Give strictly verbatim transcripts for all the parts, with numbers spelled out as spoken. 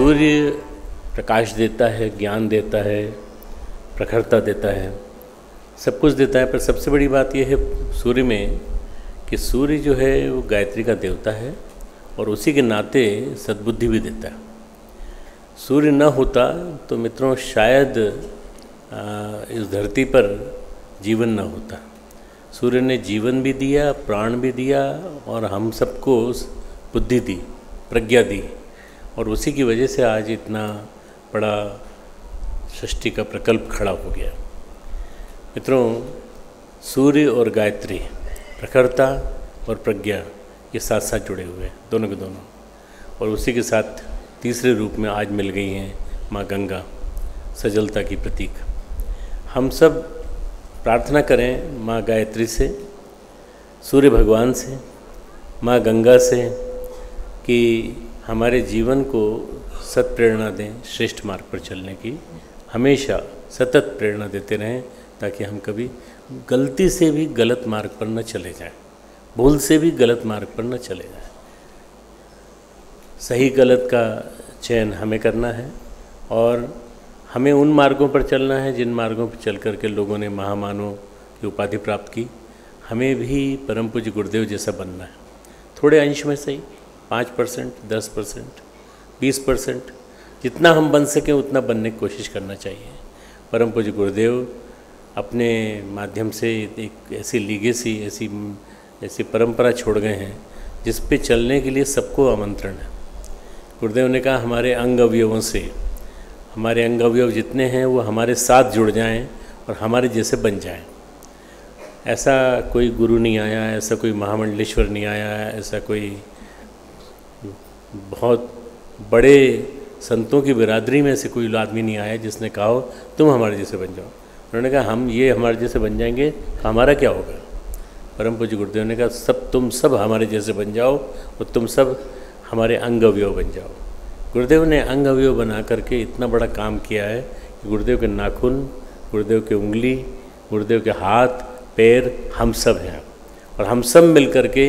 सूर्य प्रकाश देता है, ज्ञान देता है, प्रखरता देता है, सब कुछ देता है। पर सबसे बड़ी बात यह है सूर्य में कि सूर्य जो है वो गायत्री का देवता है और उसी के नाते सद्बुद्धि भी देता है। सूर्य न होता तो मित्रों शायद इस धरती पर जीवन न होता। सूर्य ने जीवन भी दिया, प्राण भी दिया और हम सबको बुद्धि दी, प्रज्ञा दी, और उसी की वजह से आज इतना बड़ा सृष्टि का प्रकल्प खड़ा हो गया। मित्रों, सूर्य और गायत्री, प्रखरता और प्रज्ञा, ये साथ साथ जुड़े हुए हैं दोनों के दोनों, और उसी के साथ तीसरे रूप में आज मिल गई हैं माँ गंगा, सजलता की प्रतीक। हम सब प्रार्थना करें माँ गायत्री से, सूर्य भगवान से, माँ गंगा से कि हमारे जीवन को सत्प्रेरणा दें, श्रेष्ठ मार्ग पर चलने की हमेशा सतत प्रेरणा देते रहें, ताकि हम कभी गलती से भी गलत मार्ग पर न चले जाएं, भूल से भी गलत मार्ग पर न चले जाएं। सही गलत का चयन हमें करना है और हमें उन मार्गों पर चलना है जिन मार्गों पर चल कर के लोगों ने महामानव की उपाधि प्राप्त की। हमें भी परम पूज्य गुरुदेव जैसा बनना है, थोड़े अंश में सही, पाँच परसेंट, दस परसेंट, बीस परसेंट, जितना हम बन सकें उतना बनने की कोशिश करना चाहिए। परम पूज्य गुरुदेव अपने माध्यम से एक ऐसी लीगेसी, ऐसी ऐसी परंपरा छोड़ गए हैं जिस पे चलने के लिए सबको आमंत्रण है। गुरुदेव ने कहा हमारे अंग अवयवों से, हमारे अंग अवयव जितने हैं वो हमारे साथ जुड़ जाएं और हमारे जैसे बन जाएं। ऐसा कोई गुरु नहीं आया, ऐसा कोई महामंडलेश्वर नहीं आया, ऐसा कोई बहुत बड़े संतों की बिरादरी में ऐसे कोई आदमी नहीं आया जिसने कहा हो तुम हमारे जैसे बन जाओ। उन्होंने कहा हम ये हमारे जैसे बन जाएंगे तो हमारा क्या होगा। परम पूज्य गुरुदेव ने कहा सब तुम सब हमारे जैसे बन जाओ और तुम सब हमारे अंग अवयव बन जाओ। गुरुदेव ने अंग अवयव बना करके इतना बड़ा काम किया है कि गुरुदेव के नाखून, गुरुदेव के उंगली, गुरुदेव के हाथ, पैर, हम सब हैं और हम सब मिल करके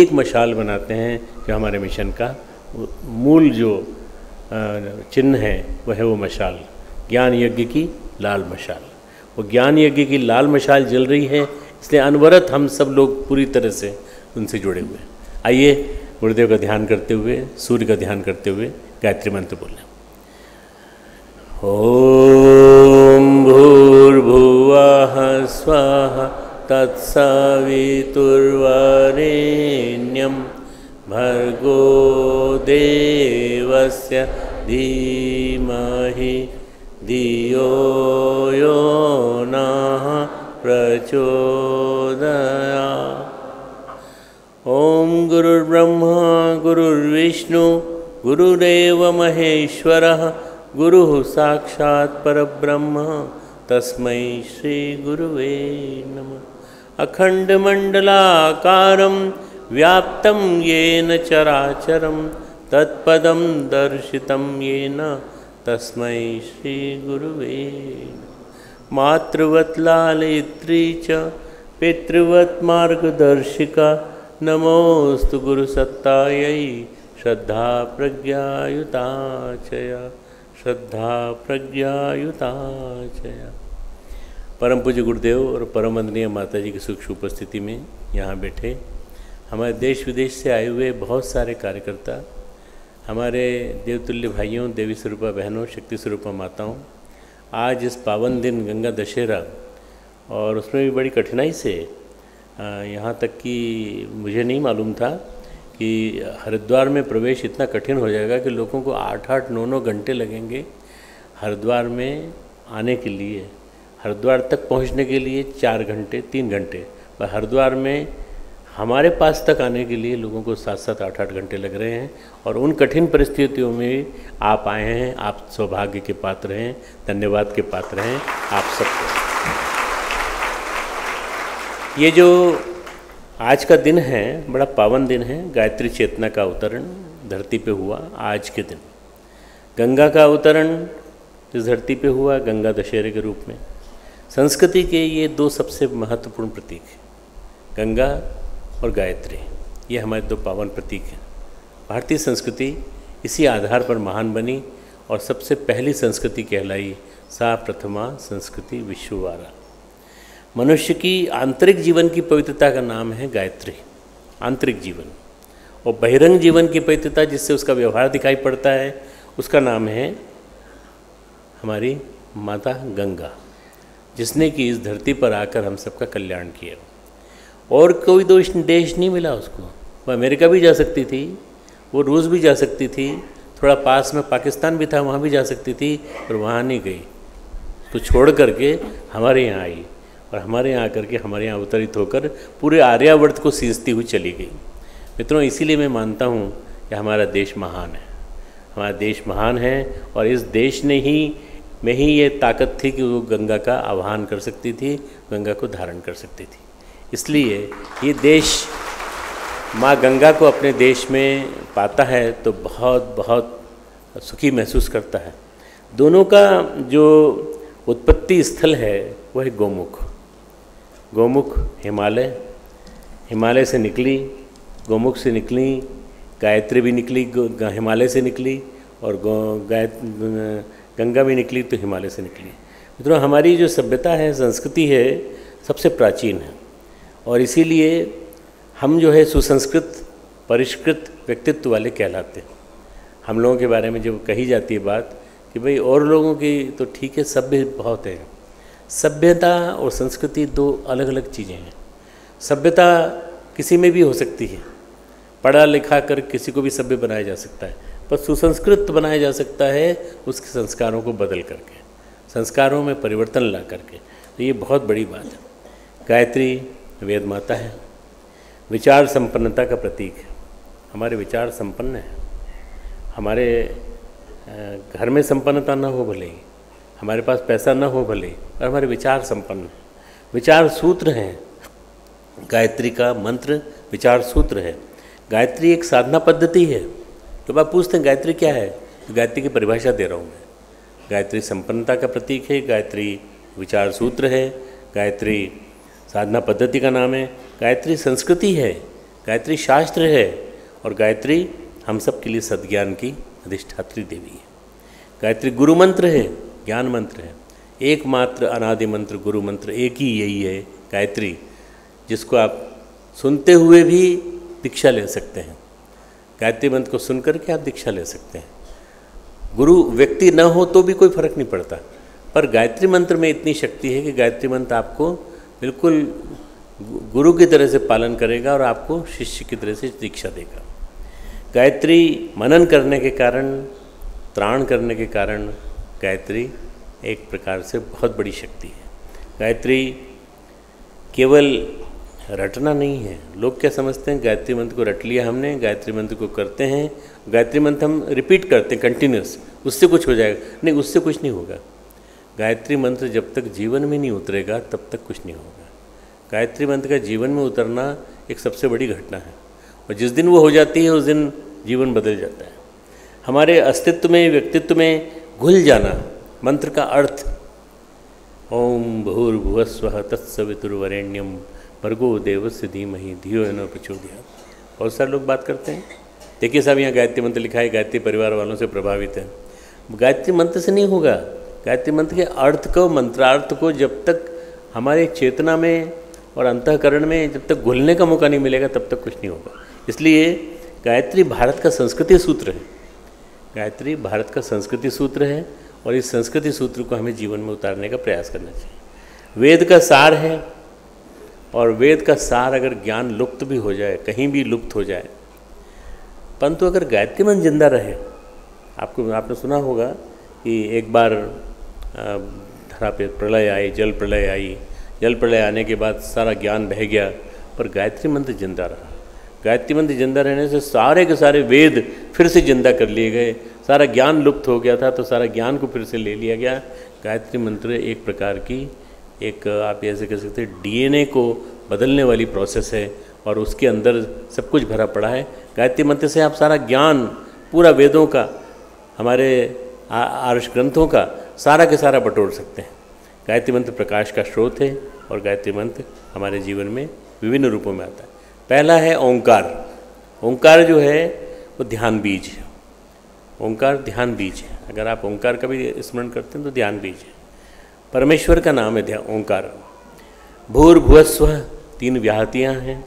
एक मशाल बनाते हैं जो हमारे मिशन का मूल जो चिन्ह है वह है वो मशाल, ज्ञान यज्ञ की लाल मशाल। वो ज्ञान यज्ञ की लाल मशाल जल रही है, इसलिए अनवरत हम सब लोग पूरी तरह से उनसे जुड़े हुए हैं। आइए गुरुदेव का ध्यान करते हुए, सूर्य का ध्यान करते हुए गायत्री मंत्र बोलें। ओम भूर्भुवः स्वाहा तत्सवितुर्वरेण्यं भर्गो देवस्य धीमहि धियो यो नः प्रचोदयात्। ओम गुरुर्ब्रह्मा गुरुर्विष्णु गुरुरेव महेश्वरः, गुरुः साक्षात् परब्रह्म, तस्मै श्री गुरुवे नमः। अखंडमंडलाकारं व्याप्तं येन चराचरं, तत्पदं दर्शितं येन, तस्मै श्री गुरुवे नमः। मातृवत् लालयित्री च पितृवत् मार्गदर्शिका, नमोस्तु गुरुसत्तायै श्रद्धा प्रज्ञायुताचया, श्रद्धा प्रज्ञायुताचया। परम पूज्य गुरुदेव और परम वंदनीय माता जी की सूक्ष्म उपस्थिति में यहाँ बैठे हमारे देश विदेश से आए हुए बहुत सारे कार्यकर्ता, हमारे देवतुल्य भाइयों, देवी स्वरूपा बहनों, शक्ति स्वरूपा माताओं, आज इस पावन दिन गंगा दशहरा, और उसमें भी बड़ी कठिनाई से, यहाँ तक कि मुझे नहीं मालूम था कि हरिद्वार में प्रवेश इतना कठिन हो जाएगा कि लोगों को आठ आठ नौ नौ घंटे लगेंगे हरिद्वार में आने के लिए। हरिद्वार तक पहुँचने के लिए चार घंटे तीन घंटे पर हरिद्वार में हमारे पास तक आने के लिए लोगों को सात सात आठ आठ घंटे लग रहे हैं। और उन कठिन परिस्थितियों में आप आए हैं, आप सौभाग्य के पात्र हैं, धन्यवाद के पात्र हैं आप सबको। ये जो आज का दिन है बड़ा पावन दिन है। गायत्री चेतना का अवतरण धरती पे हुआ आज के दिन, गंगा का अवतरण इस धरती पे हुआ गंगा दशहरे के रूप में। संस्कृति के ये दो सबसे महत्वपूर्ण प्रतीक हैं, गंगा और गायत्री, ये हमारे दो पावन प्रतीक हैं। भारतीय संस्कृति इसी आधार पर महान बनी और सबसे पहली संस्कृति कहलाई सा प्रथमा संस्कृति विश्ववारा। मनुष्य की आंतरिक जीवन की पवित्रता का नाम है गायत्री, आंतरिक जीवन, और बहिरंग जीवन की पवित्रता जिससे उसका व्यवहार दिखाई पड़ता है उसका नाम है हमारी माता गंगा, जिसने कि इस धरती पर आकर हम सबका कल्याण किया। और कोई दोष देश नहीं मिला उसको, वह अमेरिका भी जा सकती थी, वो रूस भी जा सकती थी, थोड़ा पास में पाकिस्तान भी था, वहाँ भी जा सकती थी, पर वहाँ नहीं गई, तो छोड़ करके हमारे यहाँ आई और हमारे यहाँ आकर के हमारे यहाँ अवतरित होकर पूरे आर्यावर्त को सींचती हुई चली गई। मित्रों, इसीलिए मैं मानता हूँ कि हमारा देश महान है, हमारा देश महान है और इस देश ने ही में ही ये ताकत थी कि वो गंगा का आह्वान कर सकती थी, गंगा को धारण कर सकती थी। इसलिए ये देश माँ गंगा को अपने देश में पाता है तो बहुत बहुत सुखी महसूस करता है। दोनों का जो उत्पत्ति स्थल है वह है गोमुख। गोमुख हिमालय, हिमालय से निकली, गोमुख से निकली गायत्री भी निकली, हिमालय से निकली, और गौ गाय गंगा भी निकली तो हिमालय से निकली। मित्रों, हमारी जो सभ्यता है, संस्कृति है, सबसे प्राचीन है और इसीलिए हम जो है सुसंस्कृत परिष्कृत व्यक्तित्व वाले कहलाते हैं। हम लोगों के बारे में जब कही जाती है बात कि भाई और लोगों की तो ठीक है, सभ्य बहुत हैं, सभ्यता और संस्कृति दो अलग अलग चीज़ें हैं। सभ्यता किसी में भी हो सकती है, पढ़ा लिखा कर किसी को भी सभ्य बनाया जा सकता है, पर सुसंस्कृत बनाया जा सकता है उसके संस्कारों को बदल करके, संस्कारों में परिवर्तन ला करके। तो ये बहुत बड़ी बात है। गायत्री वेद माता है, विचार संपन्नता का प्रतीक है, हमारे विचार संपन्न है। हमारे घर में संपन्नता ना हो भले ही, हमारे पास पैसा ना हो भले ही, पर हमारे विचार संपन्न है। विचार सूत्र हैं, गायत्री का मंत्र विचार सूत्र है। गायत्री एक साधना पद्धति है। जब आप पूछते हैं गायत्री क्या है तो गायत्री की परिभाषा दे रहा हूँ मैं। गायत्री संपन्नता का प्रतीक है, गायत्री विचार सूत्र है, गायत्री साधना पद्धति का नाम है, गायत्री संस्कृति है, गायत्री शास्त्र है, और गायत्री हम सब के लिए सद्ज्ञान की अधिष्ठात्री देवी है। गायत्री गुरु मंत्र है, ज्ञान मंत्र है, एकमात्र अनादि मंत्र गुरु मंत्र एक ही यही है गायत्री, जिसको आप सुनते हुए भी दीक्षा ले सकते हैं। गायत्री मंत्र को सुन करके आप दीक्षा ले सकते हैं। गुरु व्यक्ति न हो तो भी कोई फर्क नहीं पड़ता, पर गायत्री मंत्र में इतनी शक्ति है कि गायत्री मंत्र आपको बिल्कुल गुरु की तरह से पालन करेगा और आपको शिष्य की तरह से दीक्षा देगा। गायत्री मनन करने के कारण, त्राण करने के कारण गायत्री एक प्रकार से बहुत बड़ी शक्ति है। गायत्री केवल रटना नहीं है। लोग क्या समझते हैं, गायत्री मंत्र को रट लिया हमने, गायत्री मंत्र को करते हैं, गायत्री मंत्र हम रिपीट करते हैं कंटिन्यूस, उससे कुछ हो जाएगा? नहीं, उससे कुछ नहीं होगा। गायत्री मंत्र जब तक जीवन में नहीं उतरेगा तब तक कुछ नहीं होगा। गायत्री मंत्र का जीवन में उतरना एक सबसे बड़ी घटना है और जिस दिन वो हो जाती है उस दिन जीवन बदल जाता है। हमारे अस्तित्व में, व्यक्तित्व में घुल जाना मंत्र का अर्थ। ओम भूर्भुवः स्वः तत्सवितुर्वरेण्यम भर्गो देवस्य धीमहि धियो न प्रचोदयात्। बहुत सारे लोग बात करते हैं, देखिए साहब यहाँ गायत्री मंत्र लिखा है, गायत्री परिवार वालों से प्रभावित है। गायत्री मंत्र से नहीं होगा। गायत्री मंत्र के अर्थ को, मंत्रार्थ को जब तक हमारे चेतना में और अंतःकरण में जब तक घुलने का मौका नहीं मिलेगा तब तक कुछ नहीं होगा। इसलिए गायत्री भारत का संस्कृति सूत्र है, गायत्री भारत का संस्कृति सूत्र है और इस संस्कृति सूत्र को हमें जीवन में उतारने का प्रयास करना चाहिए। वेद का सार है और वेद का सार अगर ज्ञान लुप्त भी हो जाए, कहीं भी लुप्त हो जाए, परंतु अगर गायत्री मंत्र जिंदा रहे। आपको आपने सुना होगा कि एक बार धरा पे प्रलय आई, जल प्रलय आई, जल प्रलय आने के बाद सारा ज्ञान बह गया, पर गायत्री मंत्र जिंदा रहा। गायत्री मंत्र जिंदा रहने से सारे के सारे वेद फिर से जिंदा कर लिए गए। सारा ज्ञान लुप्त हो गया था तो सारा ज्ञान को फिर से ले लिया गया। गायत्री मंत्र एक प्रकार की, एक आप ऐसे कह सकते हैं, डीएनए को बदलने वाली प्रोसेस है और उसके अंदर सब कुछ भरा पड़ा है। गायत्री मंत्र से आप सारा ज्ञान, पूरा वेदों का, हमारे आर्ष ग्रंथों का सारा के सारा बटोर सकते हैं। गायत्री मंत्र प्रकाश का स्रोत है और गायत्री मंत्र हमारे जीवन में विभिन्न रूपों में आता है। पहला है ओंकार। ओंकार जो है वो ध्यान बीज है। ओंकार ध्यान बीज है। अगर आप ओंकार का भी स्मरण करते हैं तो ध्यान बीज है। परमेश्वर का नाम है ध्यान ओंकार। भूर्भुवस्व तीन व्याहतियाँ हैं,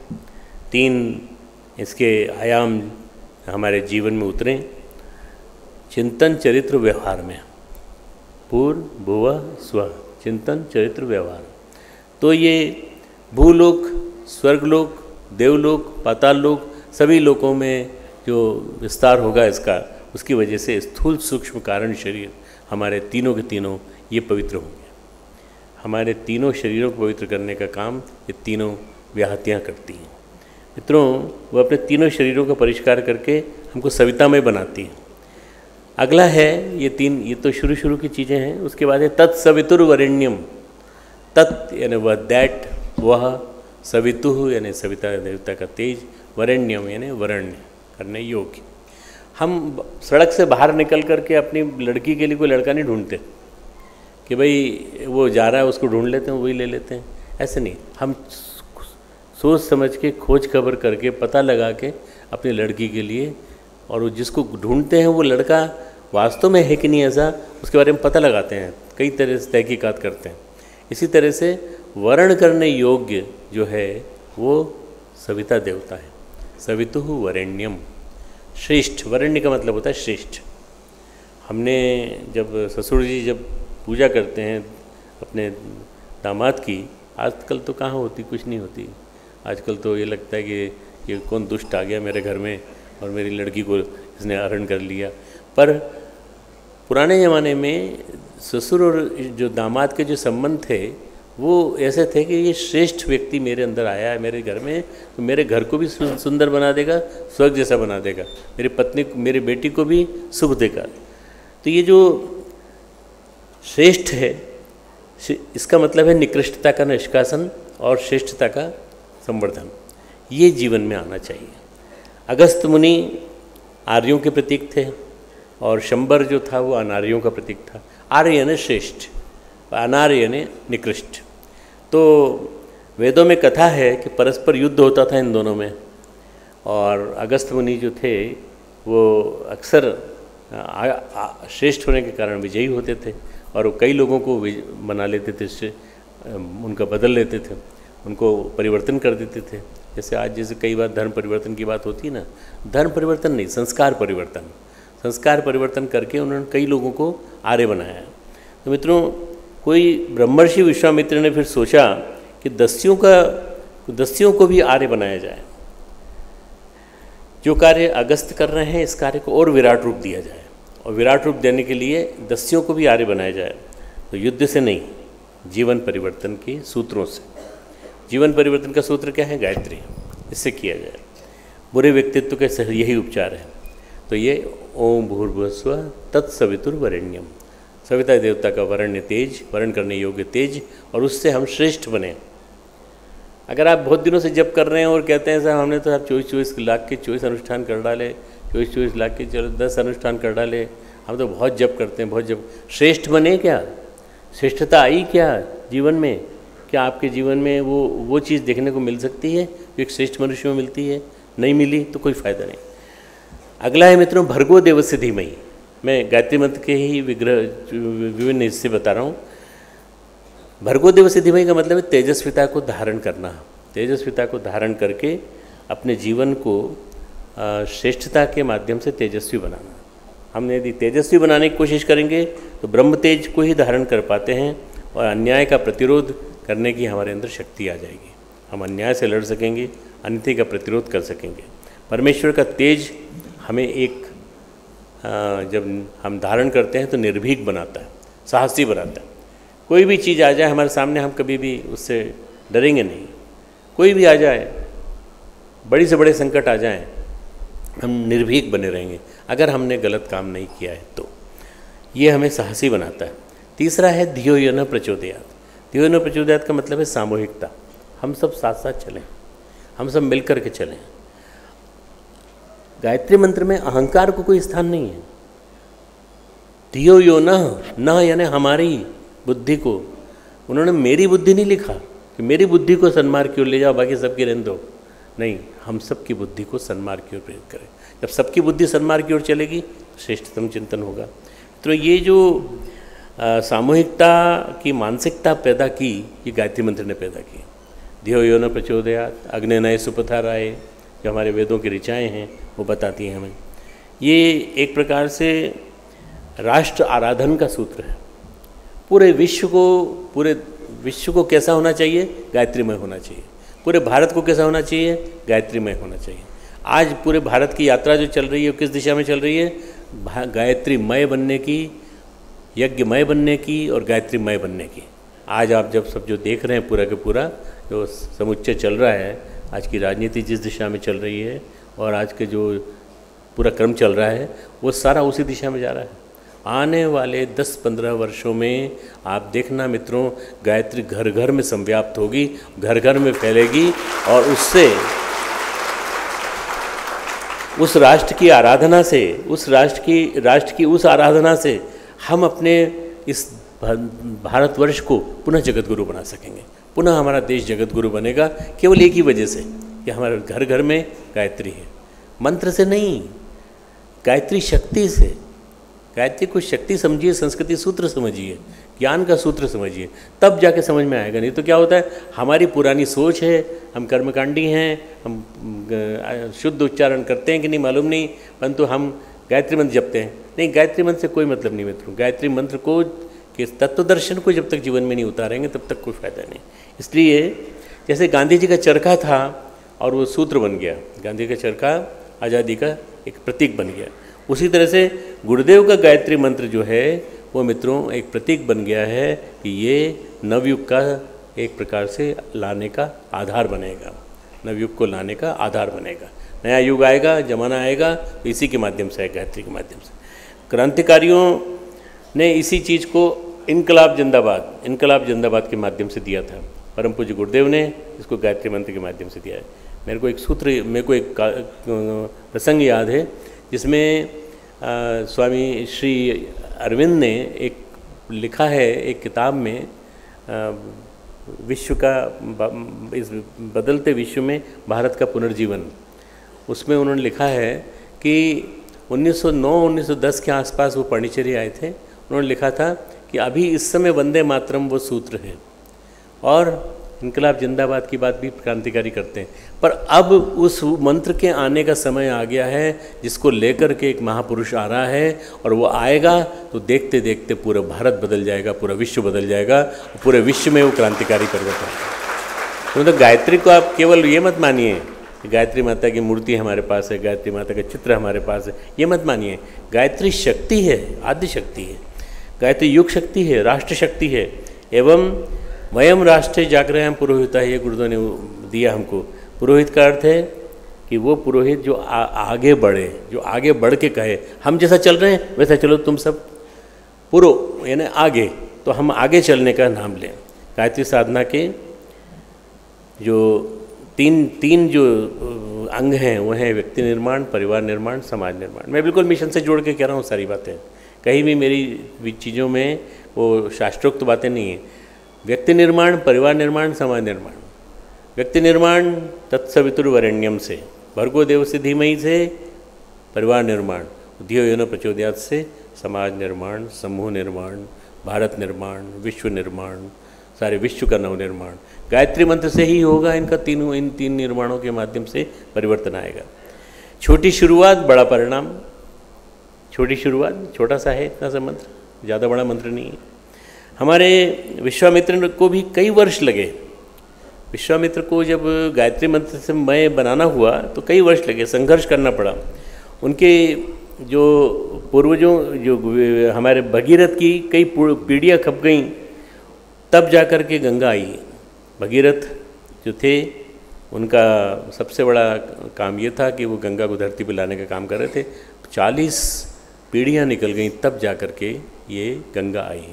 तीन इसके आयाम हमारे जीवन में उतरे चिंतन चरित्र व्यवहार में। पूर्व भुव स्व चिंतन चरित्र व्यवहार, तो ये भूलोक स्वर्गलोक देवलोक पाताललोक सभी लोकों में जो विस्तार होगा इसका, उसकी वजह से स्थूल सूक्ष्म कारण शरीर हमारे तीनों के तीनों ये पवित्र होंगे। हमारे तीनों शरीरों को पवित्र करने का काम ये तीनों व्याहतियाँ करती हैं। मित्रों, वो अपने तीनों शरीरों का परिष्कार करके हमको सवितामय बनाती हैं। अगला है ये तीन, ये तो शुरू शुरू की चीज़ें हैं। उसके बाद है तत्सवितुर्वरेण्यम। तत् यानी वह, दैट वह, सवितु यानी सविता देवता का तेज, वरेण्यम यानी वरण्य करने योग्य। हम सड़क से बाहर निकल करके अपनी लड़की के लिए कोई लड़का नहीं ढूंढते कि भाई वो जा रहा है उसको ढूंढ लेते हैं, वही ले लेते हैं, ऐसे नहीं। हम सोच समझ के खोज खबर करके पता लगा के अपनी लड़की के लिए, और वो जिसको ढूंढते हैं वो लड़का वास्तव में है कि नहीं ऐसा, उसके बारे में पता लगाते हैं, कई तरह से तहकीकात करते हैं। इसी तरह से वरण करने योग्य जो है वो सविता देवता है। सवितु वरेण्यम श्रेष्ठ, वरेण्य का मतलब होता है श्रेष्ठ। हमने जब ससुर जी जब पूजा करते हैं अपने दामाद की, आजकल तो कहाँ होती, कुछ नहीं होती। आजकल तो ये लगता है कि ये कौन दुष्ट आ गया मेरे घर में और मेरी लड़की को इसने हरण कर लिया। पर पुराने ज़माने में ससुर और जो दामाद के जो संबंध थे वो ऐसे थे कि ये श्रेष्ठ व्यक्ति मेरे अंदर आया है मेरे घर में, तो मेरे घर को भी सुंदर बना देगा, स्वर्ग जैसा बना देगा, मेरी पत्नी मेरी बेटी को भी सुख देगा। तो ये जो श्रेष्ठ है, इसका मतलब है निकृष्टता का निष्कासन और श्रेष्ठता का संवर्धन, ये जीवन में आना चाहिए। अगस्त मुनि आर्यों के प्रतीक थे और शंबर जो था वो अनार्यों का प्रतीक था। आर्य यानी श्रेष्ठ, अनार्य यानी निकृष्ट। तो वेदों में कथा है कि परस्पर युद्ध होता था इन दोनों में, और अगस्त मुनि जो थे वो अक्सर श्रेष्ठ होने के कारण विजयी होते थे और कई लोगों को बना लेते थे, इससे उनका बदल लेते थे, उनको परिवर्तन कर देते थे। जैसे आज जैसे कई बार धर्म परिवर्तन की बात होती है ना, धर्म परिवर्तन नहीं, संस्कार परिवर्तन, संस्कार परिवर्तन करके उन्होंने कई लोगों को आर्य बनाया। तो मित्रों, कोई ब्रह्मर्षि विश्वामित्र ने फिर सोचा कि दस्युओं का दस्युओं को भी आर्य बनाया जाए। जो कार्य अगस्त कर रहे हैं इस कार्य को और विराट रूप दिया जाए, और विराट रूप देने के लिए दस्युओं को भी आर्य बनाया जाए। तो युद्ध से नहीं, जीवन परिवर्तन के सूत्रों से। जीवन परिवर्तन का सूत्र क्या है? गायत्री, इससे किया जाए। बुरे व्यक्तित्व के यही उपचार है। तो ये ओम भूर्भुवः स्वः तत्सवितुर्वरेण्यम, सविता देवता का वरण्य तेज, वरण करने योग्य तेज, और उससे हम श्रेष्ठ बने। अगर आप बहुत दिनों से जप कर रहे हैं और कहते हैं साहब हमने तो आप चौबीस चौबीस लाख के चौबीस अनुष्ठान कर डाले, चौबीस चौबीस लाख के चलो दस अनुष्ठान कर डाले, हम तो बहुत जप करते हैं, बहुत जप, श्रेष्ठ बने क्या? श्रेष्ठता आई क्या जीवन में? क्या आपके जीवन में वो वो चीज़ देखने को मिल सकती है जो एक श्रेष्ठ मनुष्य में मिलती है? नहीं मिली तो कोई फ़ायदा नहीं। अगला है मित्रों भर्गो देवस्य धीमहि। मैं गायत्री मंत्र के ही विग्रह विभिन्न हिस्से बता रहा हूँ। भर्गो देवस्य धीमहि का मतलब है तेजस्विता को धारण करना। तेजस्विता को धारण करके अपने जीवन को श्रेष्ठता के माध्यम से तेजस्वी बनाना। हमने यदि तेजस्वी बनाने की कोशिश करेंगे तो ब्रह्म तेज को ही धारण कर पाते हैं, और अन्याय का प्रतिरोध करने की हमारे अंदर शक्ति आ जाएगी। हम अन्याय से लड़ सकेंगे, अनैतिक का प्रतिरोध कर सकेंगे। परमेश्वर का तेज हमें एक आ, जब हम धारण करते हैं तो निर्भीक बनाता है, साहसी बनाता है। कोई भी चीज़ आ जाए हमारे सामने, हम कभी भी उससे डरेंगे नहीं। कोई भी आ जाए, बड़ी से बड़े संकट आ जाएं, हम निर्भीक बने रहेंगे अगर हमने गलत काम नहीं किया है तो। ये हमें साहसी बनाता है। तीसरा है धियो यो न प्रचोदयात्। तीनों प्रचोदयात का मतलब है सामूहिकता। हम सब साथ साथ चलें, हम सब मिल कर के चलें। गायत्री मंत्र में अहंकार को कोई स्थान नहीं है। धियो यो न, न यानी हमारी बुद्धि को, उन्होंने मेरी बुद्धि नहीं लिखा कि मेरी बुद्धि को सन्मार्ग की ओर ले जाओ बाकी सबकी रहने दो। नहीं, हम सबकी बुद्धि को सन्मार्ग की ओर प्रेरित करें। जब सबकी बुद्धि सन्मार्ग की ओर चलेगी श्रेष्ठतम चिंतन होगा। तो ये जो सामूहिकता की मानसिकता पैदा की, ये गायत्री मंत्र ने पैदा की। धियो यो न प्रचोदयात्, अग्ने नये सुपथा राये, जो हमारे वेदों की ऋचाएँ हैं वो बताती हैं हमें। ये एक प्रकार से राष्ट्र आराधन का सूत्र है। पूरे विश्व को पूरे विश्व को कैसा होना चाहिए? गायत्रीमय होना चाहिए। पूरे भारत को कैसा होना चाहिए? गायत्रीमय होना चाहिए। आज पूरे भारत की यात्रा जो चल रही है वो किस दिशा में चल रही है? गायत्रीमय बनने की, यज्ञमय बनने की और गायत्रीमय बनने की। आज आप जब सब जो देख रहे हैं, पूरा के पूरा जो समुच्चय चल रहा है, आज की राजनीति जिस दिशा में चल रही है और आज के जो पूरा क्रम चल रहा है वो सारा उसी दिशा में जा रहा है। आने वाले दस पंद्रह वर्षों में आप देखना मित्रों, गायत्री घर घर में संव्याप्त होगी, घर घर में फैलेगी और उससे उस राष्ट्र की आराधना से उस राष्ट्र की राष्ट्र की उस आराधना से हम अपने इस भारतवर्ष को पुनः जगतगुरु बना सकेंगे। पुनः हमारा देश जगतगुरु बनेगा, केवल एक ही वजह से कि हमारे घर घर में गायत्री है। मंत्र से नहीं, गायत्री शक्ति से। गायत्री को शक्ति समझिए, संस्कृति सूत्र समझिए, ज्ञान का सूत्र समझिए, तब जाके समझ में आएगा। नहीं तो क्या होता है, हमारी पुरानी सोच है, हम कर्मकांडी हैं, हम शुद्ध उच्चारण करते हैं कि नहीं मालूम नहीं, परंतु हम गायत्री मंत्र जपते हैं। नहीं, गायत्री मंत्र से कोई मतलब नहीं मित्रों। गायत्री मंत्र को, किस तत्व दर्शन को जब तक जीवन में नहीं उतारेंगे तब तक कोई फायदा नहीं। इसलिए जैसे गांधी जी का चरखा था और वो सूत्र बन गया, गांधी का चरखा आज़ादी का एक प्रतीक बन गया, उसी तरह से गुरुदेव का गायत्री मंत्र जो है वो मित्रों एक प्रतीक बन गया है कि ये नवयुग का एक प्रकार से लाने का आधार बनेगा, नवयुग को लाने का आधार बनेगा। नया युग आएगा, जमाना आएगा, तो इसी के माध्यम से, गायत्री के माध्यम से। क्रांतिकारियों ने इसी चीज़ को इनकलाब जिंदाबाद, इनकलाब जिंदाबाद के माध्यम से दिया था। परम पूज्य गुरुदेव ने इसको गायत्री मंत्र के माध्यम से दिया है। मेरे को एक सूत्र, मेरे को एक प्रसंग याद है जिसमें आ, स्वामी श्री अरविंद ने एक लिखा है एक किताब में, आ, विश्व का, इस बदलते विश्व में भारत का पुनर्जीवन। उसमें उन्होंने लिखा है कि उन्नीस सौ नौ उन्नीस सौ दस के आसपास वो पांडिचेरी आए थे। उन्होंने लिखा था कि अभी इस समय वंदे मातरम वो सूत्र है और इनकलाब जिंदाबाद की बात भी क्रांतिकारी करते हैं, पर अब उस मंत्र के आने का समय आ गया है जिसको लेकर के एक महापुरुष आ रहा है, और वो आएगा तो देखते देखते पूरा भारत बदल जाएगा, पूरा विश्व बदल जाएगा, पूरे विश्व में वो क्रांतिकारी परिवर्तन आएगा। तो, तो गायत्री को आप केवल ये मत मानिए गायत्री माता की मूर्ति हमारे पास है, गायत्री माता का चित्र हमारे पास है, ये मत मानिए। गायत्री शक्ति है, आद्य शक्ति है, गायत्री युग शक्ति है, राष्ट्र शक्ति है। एवं वयम राष्ट्रे जागृहं पुरोहिताः, ये गुरुदेव ने दिया हमको। पुरोहित का अर्थ है कि वो पुरोहित जो आ, आगे बढ़े, जो आगे बढ़ के कहे हम जैसा चल रहे हैं वैसा चलो तुम सब, पुरो यानी आगे, तो हम आगे चलने का नाम लें। गायत्री साधना के जो तीन तीन जो अंग हैं वो हैं व्यक्ति निर्माण, परिवार निर्माण, समाज निर्माण। मैं बिल्कुल मिशन से जोड़ के कह रहा हूँ सारी बातें, कहीं भी मेरी चीज़ों में वो शास्त्रोक्त बातें नहीं हैं। व्यक्ति निर्माण, परिवार निर्माण, समाज निर्माण। व्यक्ति निर्माण तत्सवितुर्वरेण्यम से, भर्गो देव से धीमहि से परिवार निर्माण, धियो यो न प्रचोदयात् से समाज निर्माण, समूह निर्माण, भारत निर्माण, विश्व निर्माण, सारे विश्व का नव निर्माण गायत्री मंत्र से ही होगा। इनका तीनों इन तीन निर्माणों के माध्यम से परिवर्तन आएगा। छोटी शुरुआत बड़ा परिणाम, छोटी शुरुआत, छोटा सा है इतना सा मंत्र, ज़्यादा बड़ा मंत्र नहीं है। हमारे विश्वामित्र को भी कई वर्ष लगे, विश्वामित्र को जब गायत्री मंत्र से मय बनाना हुआ तो कई वर्ष लगे, संघर्ष करना पड़ा। उनके जो पूर्वजों, जो हमारे भगीरथ की कई पीढ़ियाँ खप गईं, तब जा कर के गंगा आई। भगीरथ जो थे उनका सबसे बड़ा काम ये था कि वो गंगा को धरती पर लाने का काम कर रहे थे। चालीस पीढ़ियाँ निकल गईं तब जा कर के ये गंगा आई।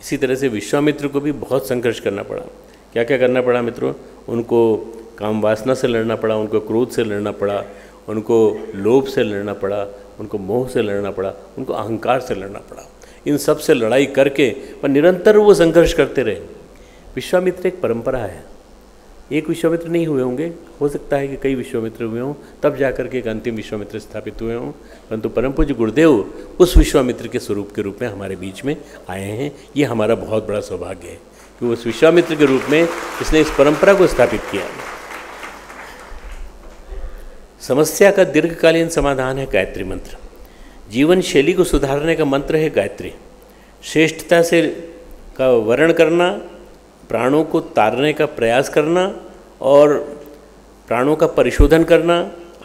इसी तरह से विश्वामित्र को भी बहुत संघर्ष करना पड़ा। क्या क्या करना पड़ा मित्रों, उनको काम वासना से लड़ना पड़ा, उनको क्रोध से लड़ना पड़ा, उनको लोभ से लड़ना पड़ा, उनको मोह से लड़ना पड़ा, उनको अहंकार से लड़ना पड़ा। इन सब से लड़ाई करके पर निरंतर वो संघर्ष करते रहे। विश्वामित्र एक परंपरा है, एक विश्वामित्र नहीं हुए होंगे, हो सकता है कि कई विश्वामित्र हुए हों, तब जाकर के एक अंतिम विश्वामित्र स्थापित हुए हों, परंतु परम पूज्य गुरुदेव उस विश्वामित्र के स्वरूप के रूप में हमारे बीच में आए हैं। ये हमारा बहुत बड़ा सौभाग्य है कि उस विश्वामित्र के रूप में इसने इस परंपरा को स्थापित किया। समस्या का दीर्घकालीन समाधान है गायत्री मंत्र। जीवन शैली को सुधारने का मंत्र है गायत्री। श्रेष्ठता से का वर्ण करना, प्राणों को तारने का प्रयास करना और प्राणों का परिशोधन करना।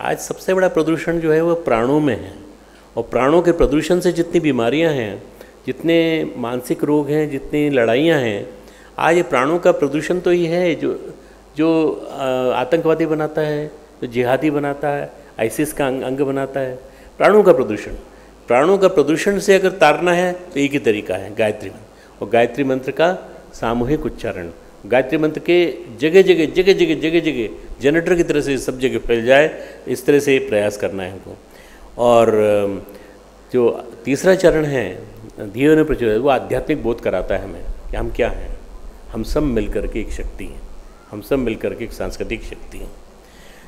आज सबसे बड़ा प्रदूषण जो है वह प्राणों में है, और प्राणों के प्रदूषण से जितनी बीमारियां हैं, जितने मानसिक रोग हैं, जितनी लड़ाइयां हैं, आज ये प्राणों का प्रदूषण तो ही है जो जो आतंकवादी बनाता है, जो जिहादी बनाता है, आईसिस का अंग बनाता है। प्राणों का प्रदूषण, प्राणों का प्रदूषण से अगर तारना है तो एक ही तरीका है गायत्री मंत्र, और गायत्री मंत्र का सामूहिक उच्चारण। गायत्री मंत्र के जगह जगह जगह जगह जगह जगह जनरेटर की तरह से सब जगह फैल जाए, इस तरह से प्रयास करना है हमको। और जो तीसरा चरण है ध्येय ने प्रचोदित, वो आध्यात्मिक बोध कराता है हमें कि हम क्या हैं। हम सब मिलकर के एक शक्ति हैं, हम सब मिलकर के एक सांस्कृतिक शक्ति हैं।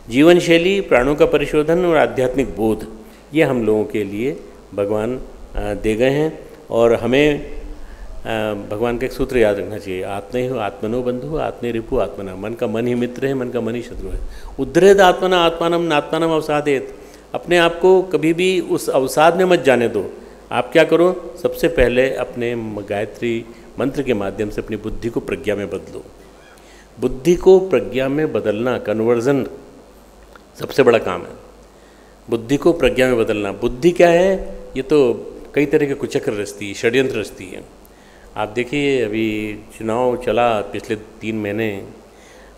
जीवन शैली, प्राणों का परिशोधन और आध्यात्मिक बोध, ये हम लोगों के लिए भगवान दे गए हैं। और हमें भगवान का एक सूत्र याद रखना चाहिए, आत्मे हो आत्मनो बंधु आत्मे रिपु आत्मना। मन का मन ही मित्र है, मन का मन ही शत्रु है। उद्धरेद आत्मना आत्मानम नात्मानम अवसादेत। अपने आप को कभी भी उस अवसाद में मत जाने दो। आप क्या करो, सबसे पहले अपने गायत्री मंत्र के माध्यम से अपनी बुद्धि को प्रज्ञा में बदलो। बुद्धि को प्रज्ञा में बदलना, कन्वर्जन सबसे बड़ा काम है। बुद्धि को प्रज्ञा में बदलना। बुद्धि क्या है, ये तो कई तरह के कुचक्र रचती है, षड्यंत्र रचती है। आप देखिए अभी चुनाव चला पिछले तीन महीने,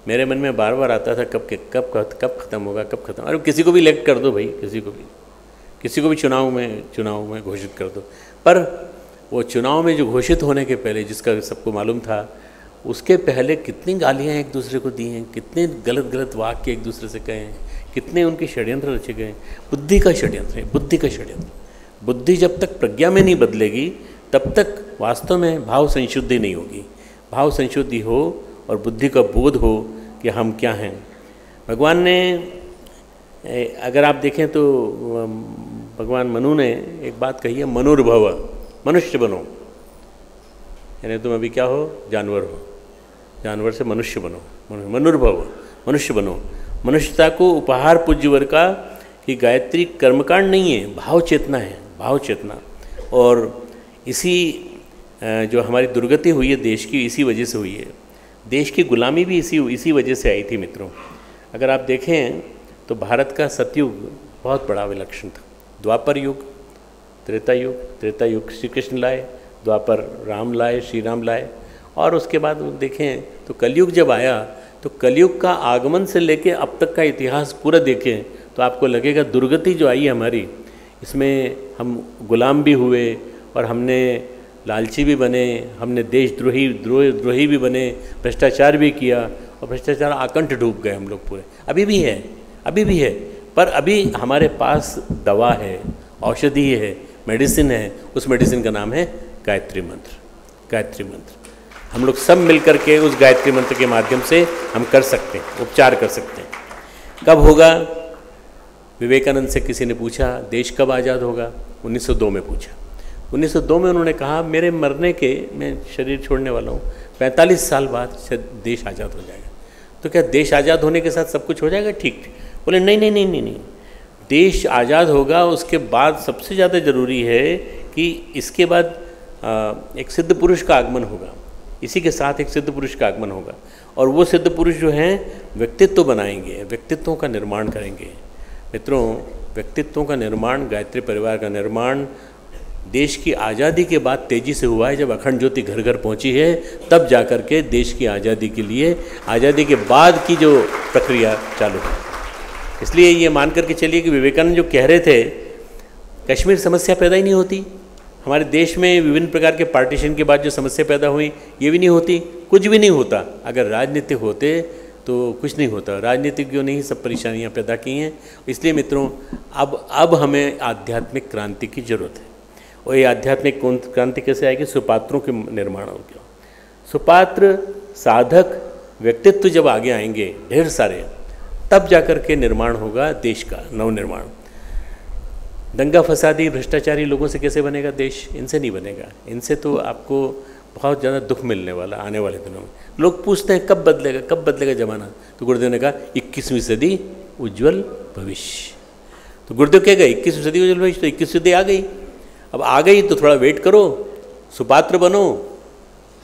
मेरे मन में बार बार आता था कब के कब कब ख़त्म होगा, कब ख़त्म। अरे किसी को भी इलेक्ट कर दो भाई, किसी को भी किसी को भी चुनाव में चुनाव में घोषित कर दो। पर वो चुनाव में जो घोषित होने के पहले, जिसका सबको मालूम था, उसके पहले कितनी गालियाँ एक दूसरे को दी हैं, कितने गलत गलत वाक्य एक दूसरे से कहे हैं, कितने उनके षड्यंत्र रचे गए। बुद्धि का षड्यंत्र है, बुद्धि का षड्यंत्र। बुद्धि जब तक प्रज्ञा में नहीं बदलेगी तब तक वास्तव में भाव संशुद्धि नहीं होगी। भाव संशुद्धि हो और बुद्धि का बोध हो कि हम क्या हैं। भगवान ने, अगर आप देखें तो भगवान मनु ने एक बात कही है, मनुर्भव, मनुष्य बनो, यानी तुम अभी क्या हो, जानवर हो, जानवर से मनुष्य बनो। मनुर्भव, मनुष्य बनो। मनुष्यता को उपहार पूज्य वर का कि गायत्री कर्मकांड नहीं है, भाव चेतना है, भाव चेतना। और इसी जो हमारी दुर्गति हुई है देश की, इसी वजह से हुई है। देश की गुलामी भी इसी इसी वजह से आई थी मित्रों। अगर आप देखें तो भारत का सतयुग बहुत बड़ा विलक्षण था। द्वापर युग, त्रेता युग, त्रेता युग श्री कृष्ण लाए, द्वापर राम लाए, श्री राम लाए, और उसके बाद देखें तो कलयुग जब आया, तो कलयुग का आगमन से लेके अब तक का इतिहास पूरा देखें तो आपको लगेगा दुर्गति जो आई हमारी, इसमें हम गुलाम भी हुए और हमने लालची भी बने, हमने देशद्रोही द्रोह द्रोही भी बने, भ्रष्टाचार भी किया, और भ्रष्टाचार आकंठ डूब गए हम लोग पूरे। अभी भी है, अभी भी है, पर अभी हमारे पास दवा है, औषधि है, मेडिसिन है। उस मेडिसिन का नाम है गायत्री मंत्र। गायत्री मंत्र हम लोग सब मिलकर के उस गायत्री मंत्र के माध्यम से हम कर सकते हैं, उपचार कर सकते हैं। कब होगा, विवेकानंद से किसी ने पूछा देश कब आज़ाद होगा, उन्नीस सौ दो में पूछा। उन्नीस सौ दो में उन्होंने कहा मेरे मरने के, मैं शरीर छोड़ने वाला हूँ, पैंतालीस साल बाद देश आज़ाद हो जाएगा। तो क्या देश आज़ाद होने के साथ सब कुछ हो जाएगा ठीक? बोले नहीं नहीं नहीं नहीं नहीं, देश आज़ाद होगा उसके बाद सबसे ज़्यादा ज़रूरी है कि इसके बाद एक सिद्ध पुरुष का आगमन होगा, इसी के साथ एक सिद्ध पुरुष का आगमन होगा, और वो सिद्ध पुरुष जो हैं व्यक्तित्व बनाएंगे, व्यक्तित्वों का निर्माण करेंगे। मित्रों, व्यक्तित्वों का निर्माण, गायत्री परिवार का निर्माण देश की आज़ादी के बाद तेज़ी से हुआ है। जब अखंड ज्योति घर घर पहुंची है तब जाकर के देश की आज़ादी के लिए, आज़ादी के बाद की जो प्रक्रिया चालू है। इसलिए ये मान कर के चलिए कि विवेकानंद जो कह रहे थे कश्मीर समस्या पैदा ही नहीं होती, हमारे देश में विभिन्न प्रकार के पार्टीशन के बाद जो समस्या पैदा हुई ये भी नहीं होती, कुछ भी नहीं होता। अगर राजनीति होते तो कुछ नहीं होता, राजनीतिज्ञों ने ही सब परेशानियाँ पैदा की हैं। इसलिए मित्रों, अब अब हमें आध्यात्मिक क्रांति की ज़रूरत है। और ये आध्यात्मिक क्रांति कैसे आएगी, सुपात्रों के निर्माण हो गया। सुपात्र, साधक, व्यक्तित्व जब आगे आएंगे ढेर सारे, तब जाकर के निर्माण होगा देश का नवनिर्माण। दंगा फसादी भ्रष्टाचारी लोगों से कैसे बनेगा देश? इनसे नहीं बनेगा। इनसे तो आपको बहुत ज़्यादा दुख मिलने वाला आने वाले दिनों में। लोग पूछते हैं कब बदलेगा, कब बदलेगा ज़माना? तो गुरुदेव ने कहा इक्कीसवीं सदी उज्जवल भविष्य। तो गुरुदेव कह गए इक्कीसवीं सदी उज्जवल भविष्य, तो इक्कीसवीं सदी आ गई। अब आ गई तो थोड़ा वेट करो, सुपात्र बनो,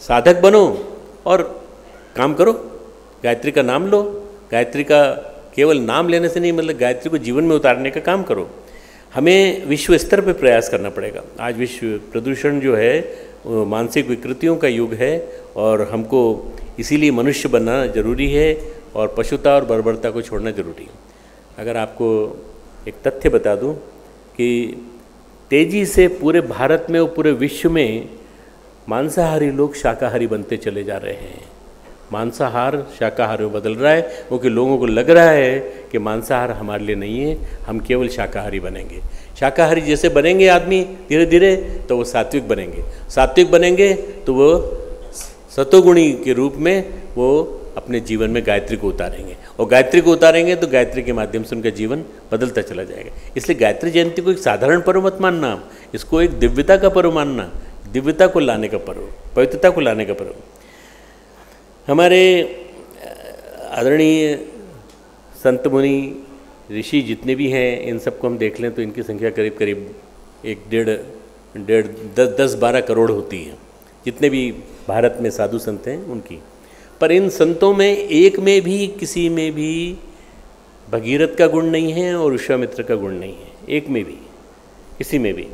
साधक बनो और काम करो। गायत्री का नाम लो। गायत्री का केवल नाम लेने से नहीं, मतलब गायत्री को जीवन में उतारने का काम करो। हमें विश्व स्तर पर प्रयास करना पड़ेगा। आज विश्व प्रदूषण जो है मानसिक विकृतियों का युग है और हमको इसीलिए मनुष्य बनना जरूरी है और पशुता और बर्बरता को छोड़ना जरूरी है। अगर आपको एक तथ्य बता दूं कि तेज़ी से पूरे भारत में और पूरे विश्व में मांसाहारी लोग शाकाहारी बनते चले जा रहे हैं। मांसाहार शाकाहार में बदल रहा है, क्योंकि लोगों को लग रहा है कि मांसाहार हमारे लिए नहीं है, हम केवल शाकाहारी बनेंगे। शाकाहारी जैसे बनेंगे आदमी धीरे धीरे तो वो सात्विक बनेंगे, सात्विक बनेंगे तो वो सतोगुणी के रूप में वो अपने जीवन में गायत्री को उतारेंगे और गायत्री को उतारेंगे तो गायत्री के माध्यम से उनका जीवन बदलता चला जाएगा। इसलिए गायत्री जयंती को एक साधारण पर्व मत मानना, इसको एक दिव्यता का पर्व मानना, दिव्यता को लाने का पर्व, पवित्रता को लाने का पर्व। हमारे आदरणीय संत मुनि ऋषि जितने भी हैं, इन सबको हम देख लें तो इनकी संख्या करीब करीब एक डेढ़ डेढ़ दस दस बारह करोड़ होती है, जितने भी भारत में साधु संत हैं उनकी। पर इन संतों में एक में भी, किसी में भी भगीरथ का गुण नहीं है और विश्वामित्र का गुण नहीं है, एक में भी, किसी में भी।